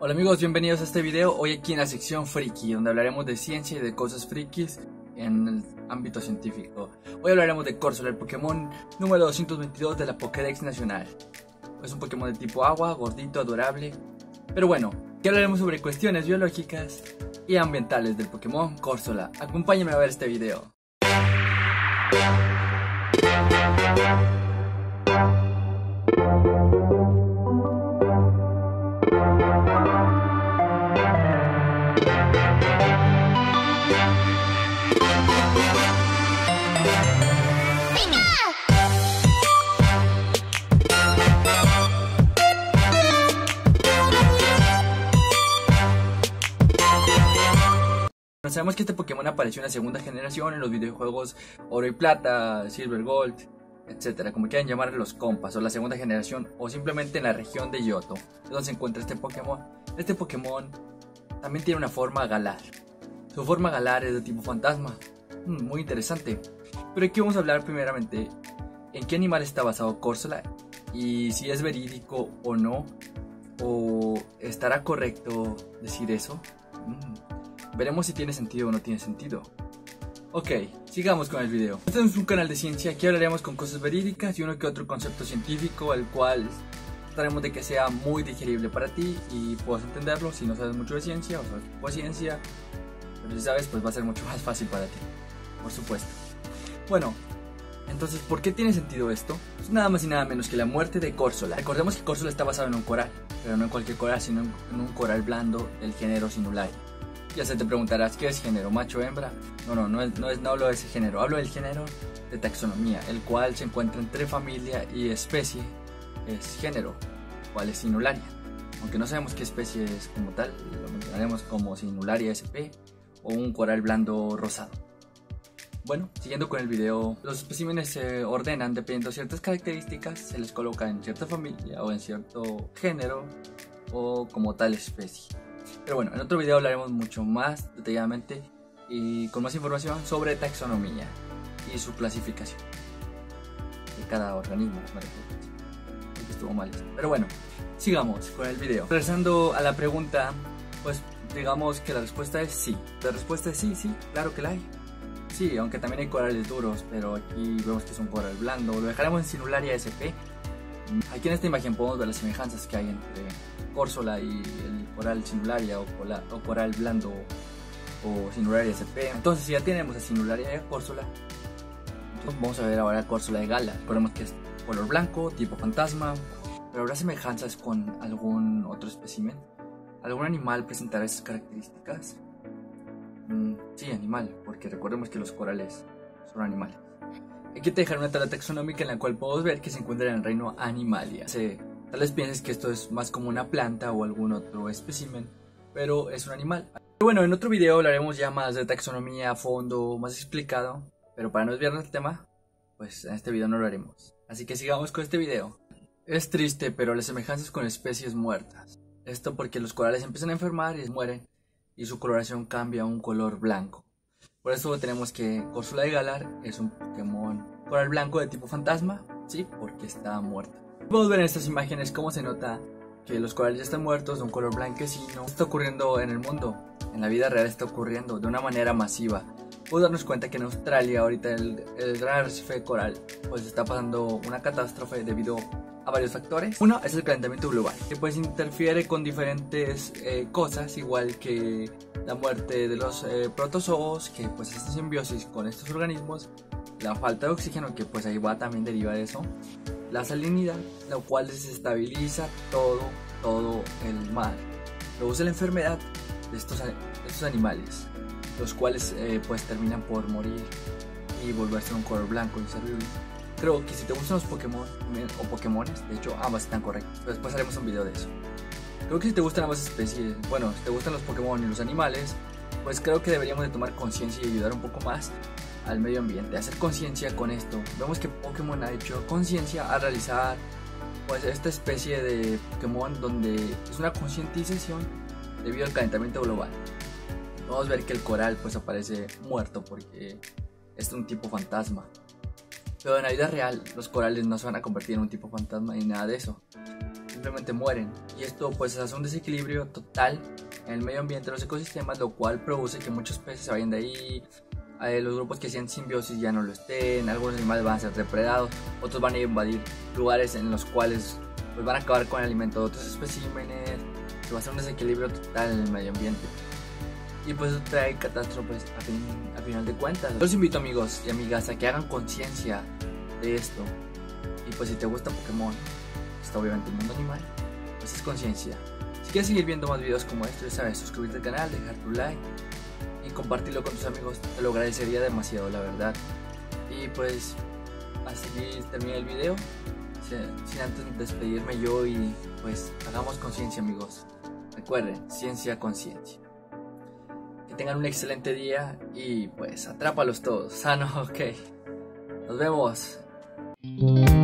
Hola amigos, bienvenidos a este video, hoy aquí en la sección friki, donde hablaremos de ciencia y de cosas frikis en el ámbito científico. Hoy hablaremos de Corsola, el Pokémon número 222 de la Pokédex nacional. Es un Pokémon de tipo agua, gordito, adorable. Pero bueno, ya hablaremos sobre cuestiones biológicas y ambientales del Pokémon Corsola. Acompáñenme a ver este video. Sabemos que este Pokémon apareció en la segunda generación en los videojuegos Oro y Plata, Silver, Gold, etcétera, como quieran llamar los compas, o la segunda generación, o simplemente en la región de Johto, donde se encuentra este Pokémon. Este Pokémon también tiene una forma Galar. Su forma Galar es de tipo fantasma, muy interesante. Pero aquí vamos a hablar primeramente en qué animal está basado Corsola y si es verídico o no, o estará correcto decir eso. Veremos si tiene sentido o no tiene sentido. Ok, sigamos con el video. Este es un canal de ciencia, aquí hablaremos con cosas verídicas y uno que otro concepto científico, el cual trataremos de que sea muy digerible para ti y puedas entenderlo. Si no sabes mucho de ciencia o sabes poco de ciencia, pero si sabes, pues va a ser mucho más fácil para ti, por supuesto. Bueno, entonces, ¿por qué tiene sentido esto? Pues nada más y nada menos que la muerte de Corsola. Recordemos que Corsola está basado en un coral, pero no en cualquier coral, sino en un coral blando del género Sinularia. Ya se te preguntarás, ¿qué es género? ¿Macho, hembra? No hablo de ese género, hablo del género de taxonomía, el cual se encuentra entre familia y especie, es género, cual es Sinularia. Aunque no sabemos qué especie es como tal, lo mencionaremos como Sinularia SP o un coral blando rosado. Bueno, siguiendo con el video, los especímenes se ordenan dependiendo de ciertas características, se les coloca en cierta familia o en cierto género o como tal especie. Pero bueno, en otro video hablaremos mucho más detalladamente y con más información sobre taxonomía y su clasificación de cada organismo. Estuvo mal. Pero bueno, sigamos con el video. Regresando a la pregunta, pues digamos que la respuesta es sí. La respuesta es sí, sí, claro que la hay. Sí, aunque también hay corales duros, pero aquí vemos que es un coral blando. Lo dejaremos en Sinularia SP. Aquí en esta imagen podemos ver las semejanzas que hay entre Corsola y el coral Sinularia o coral blando o Sinularia SP. Entonces, si ya tenemos a Sinularia y a Corsola, entonces vamos a ver ahora Corsola de Galar. Recordemos que es color blanco, tipo fantasma, pero habrá semejanzas con algún otro espécimen. ¿Algún animal presentará esas características? Sí, animal, porque recordemos que los corales son animales. Aquí te dejaré una tabla taxonómica en la cual podemos ver que se encuentra en el reino Animalia. Tal vez pienses que esto es más como una planta o algún otro espécimen, pero es un animal. Pero bueno, en otro video hablaremos ya más de taxonomía a fondo, más explicado, pero para no desviarnos del tema, pues en este video no lo haremos. Así que sigamos con este video. Es triste, pero las semejanzas con especies muertas. Esto porque los corales empiezan a enfermar y mueren, y su coloración cambia a un color blanco. Por eso tenemos que Corsola de Galar es un Pokémon coral blanco de tipo fantasma, sí, porque está muerta. Podemos ver en estas imágenes cómo se nota que los corales ya están muertos, de un color blanquecino. Está ocurriendo en el mundo, en la vida real está ocurriendo de una manera masiva. Podemos darnos cuenta que en Australia ahorita el gran arrecife coral pues está pasando una catástrofe debido a varios factores. Uno es el calentamiento global, que pues interfiere con diferentes cosas, igual que la muerte de los protozoos, que pues es simbiosis con estos organismos, la falta de oxígeno, que pues ahí va, también deriva de eso, la salinidad, la cual desestabiliza todo el mar. Luego es la enfermedad de estos animales, los cuales pues terminan por morir y volverse un color blanco inservible. Creo que si te gustan los Pokémon o Pokémones, de hecho ambas están correctas, después haremos un video de eso. Creo que si te gustan ambas especies, bueno, si te gustan los Pokémon y los animales, pues creo que deberíamos de tomar conciencia y ayudar un poco más al medio ambiente, hacer conciencia con esto. Vemos que Pokémon ha hecho conciencia al realizar pues esta especie de Pokémon donde es una concientización debido al calentamiento global. Vamos a ver que el coral pues aparece muerto porque es un tipo fantasma. Pero en la vida real los corales no se van a convertir en un tipo fantasma ni nada de eso. simplemente mueren, y esto pues hace un desequilibrio total en el medio ambiente, en los ecosistemas, lo cual produce que muchos peces se vayan de ahí, los grupos que hacían simbiosis ya no lo estén, algunos animales van a ser depredados, otros van a invadir lugares en los cuales pues, van a acabar con el alimento de otros especímenes, se va a hacer un desequilibrio total en el medio ambiente. Y pues eso trae catástrofes a final de cuentas. Yo los invito amigos y amigas a que hagan conciencia de esto. Y pues si te gusta Pokémon, está obviamente el mundo animal, pues es conciencia. Si quieres seguir viendo más videos como este, ya sabes, suscribirte al canal, dejar tu like y compartirlo con tus amigos. Te lo agradecería demasiado, la verdad. Y pues así termina el video. Sin antes despedirme yo, y pues hagamos conciencia amigos. Recuerden, ciencia, conciencia. Que tengan un excelente día y pues atrápalos todos. Ah, no, ok. Nos vemos.